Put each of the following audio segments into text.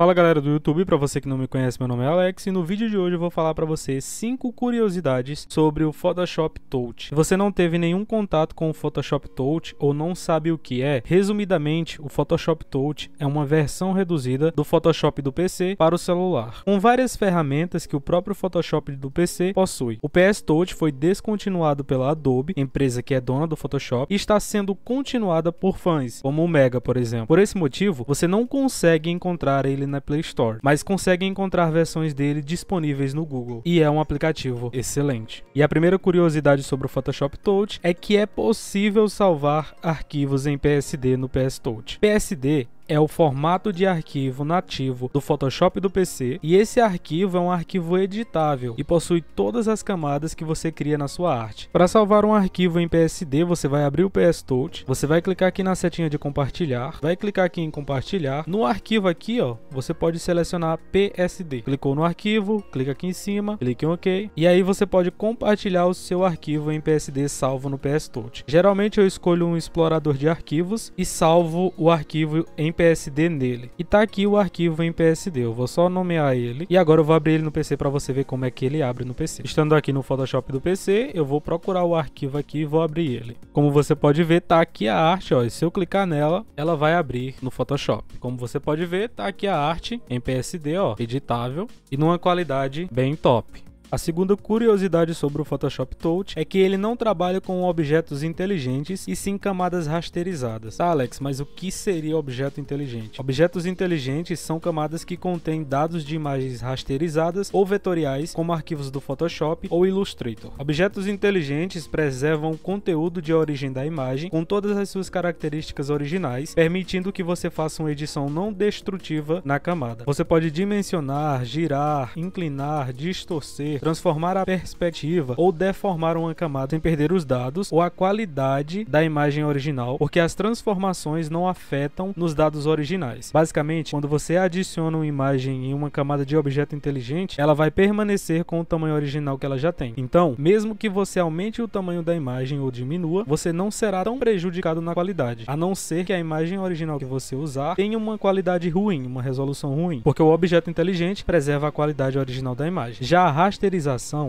Fala galera do YouTube, para você que não me conhece, meu nome é Alex e no vídeo de hoje eu vou falar para você 5 curiosidades sobre o Photoshop Touch. Se você não teve nenhum contato com o Photoshop Touch ou não sabe o que é, resumidamente o Photoshop Touch é uma versão reduzida do Photoshop do PC para o celular, com várias ferramentas que o próprio Photoshop do PC possui. O PS Touch foi descontinuado pela Adobe, empresa que é dona do Photoshop, e está sendo continuada por fãs, como o Mega, por exemplo. Por esse motivo, você não consegue encontrar ele na Play Store, mas consegue encontrar versões dele disponíveis no Google e é um aplicativo excelente. E a primeira curiosidade sobre o Photoshop Touch é que é possível salvar arquivos em PSD no PS Touch. PSD é o formato de arquivo nativo do Photoshop do PC e esse arquivo é um arquivo editável e possui todas as camadas que você cria na sua arte. Para salvar um arquivo em PSD, você vai abrir o PS Touch, você vai clicar aqui na setinha de compartilhar, vai clicar aqui em compartilhar, no arquivo aqui ó, você pode selecionar PSD, clicou no arquivo, clica aqui em cima, clica em OK e aí você pode compartilhar o seu arquivo em PSD salvo no PS Touch. Geralmente eu escolho um explorador de arquivos e salvo o arquivo em PSD nele. E tá aqui o arquivo em PSD. Eu vou só nomear ele. E agora eu vou abrir ele no PC para você ver como é que ele abre no PC. Estando aqui no Photoshop do PC, eu vou procurar o arquivo aqui e vou abrir ele. Como você pode ver, tá aqui a arte, ó. E se eu clicar nela, ela vai abrir no Photoshop. Como você pode ver, tá aqui a arte em PSD, ó, editável e numa qualidade bem top. A segunda curiosidade sobre o Photoshop Touch é que ele não trabalha com objetos inteligentes e sim camadas rasterizadas. Tá, Alex, mas o que seria objeto inteligente? Objetos inteligentes são camadas que contêm dados de imagens rasterizadas ou vetoriais, como arquivos do Photoshop ou Illustrator. Objetos inteligentes preservam o conteúdo de origem da imagem com todas as suas características originais, permitindo que você faça uma edição não destrutiva na camada. Você pode dimensionar, girar, inclinar, distorcer, transformar a perspectiva ou deformar uma camada sem perder os dados ou a qualidade da imagem original, porque as transformações não afetam nos dados originais. Basicamente, quando você adiciona uma imagem em uma camada de objeto inteligente, ela vai permanecer com o tamanho original que ela já tem. Então, mesmo que você aumente o tamanho da imagem ou diminua, você não será tão prejudicado na qualidade, a não ser que a imagem original que você usar tenha uma qualidade ruim, uma resolução ruim, porque o objeto inteligente preserva a qualidade original da imagem. Já a rasterização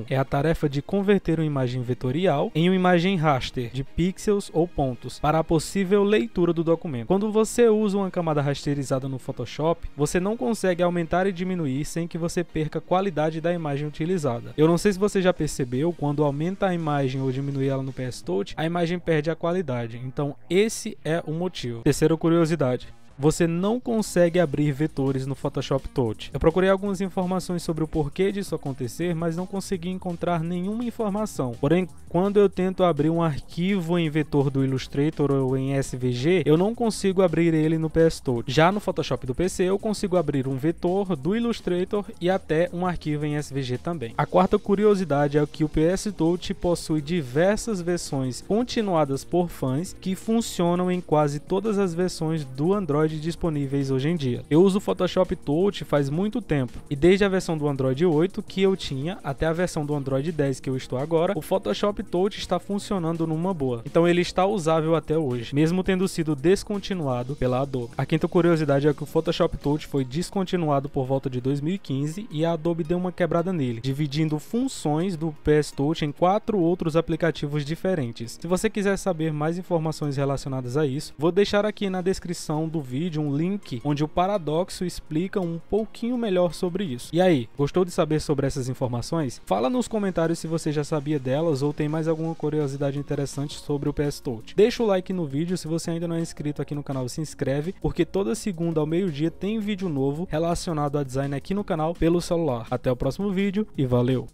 é a tarefa de converter uma imagem vetorial em uma imagem raster de pixels ou pontos para a possível leitura do documento. Quando você usa uma camada rasterizada no Photoshop, você não consegue aumentar e diminuir sem que você perca a qualidade da imagem utilizada. Eu não sei se você já percebeu, quando aumenta a imagem ou diminui ela no PS Touch, a imagem perde a qualidade. Então esse é o motivo. Terceira curiosidade. Você não consegue abrir vetores no Photoshop Touch. Eu procurei algumas informações sobre o porquê disso acontecer, mas não consegui encontrar nenhuma informação. Porém, quando eu tento abrir um arquivo em vetor do Illustrator ou em SVG, eu não consigo abrir ele no PS Touch. Já no Photoshop do PC, eu consigo abrir um vetor do Illustrator e até um arquivo em SVG também. A quarta curiosidade é que o PS Touch possui diversas versões continuadas por fãs que funcionam em quase todas as versões do Android disponíveis hoje em dia. Eu uso o Photoshop Touch faz muito tempo e desde a versão do Android 8 que eu tinha até a versão do Android 10 que eu estou agora, o Photoshop Touch está funcionando numa boa. Então ele está usável até hoje, mesmo tendo sido descontinuado pela Adobe. A quinta curiosidade é que o Photoshop Touch foi descontinuado por volta de 2015 e a Adobe deu uma quebrada nele, dividindo funções do PS Touch em 4 outros aplicativos diferentes. Se você quiser saber mais informações relacionadas a isso, vou deixar aqui na descrição do vídeo um link onde o Paradoxo explica um pouquinho melhor sobre isso. E aí, gostou de saber sobre essas informações? Fala nos comentários se você já sabia delas ou tem mais alguma curiosidade interessante sobre o PS Touch. Deixa o like no vídeo, se você ainda não é inscrito aqui no canal, se inscreve, porque toda segunda ao meio-dia tem vídeo novo relacionado a design aqui no canal pelo celular. Até o próximo vídeo e valeu!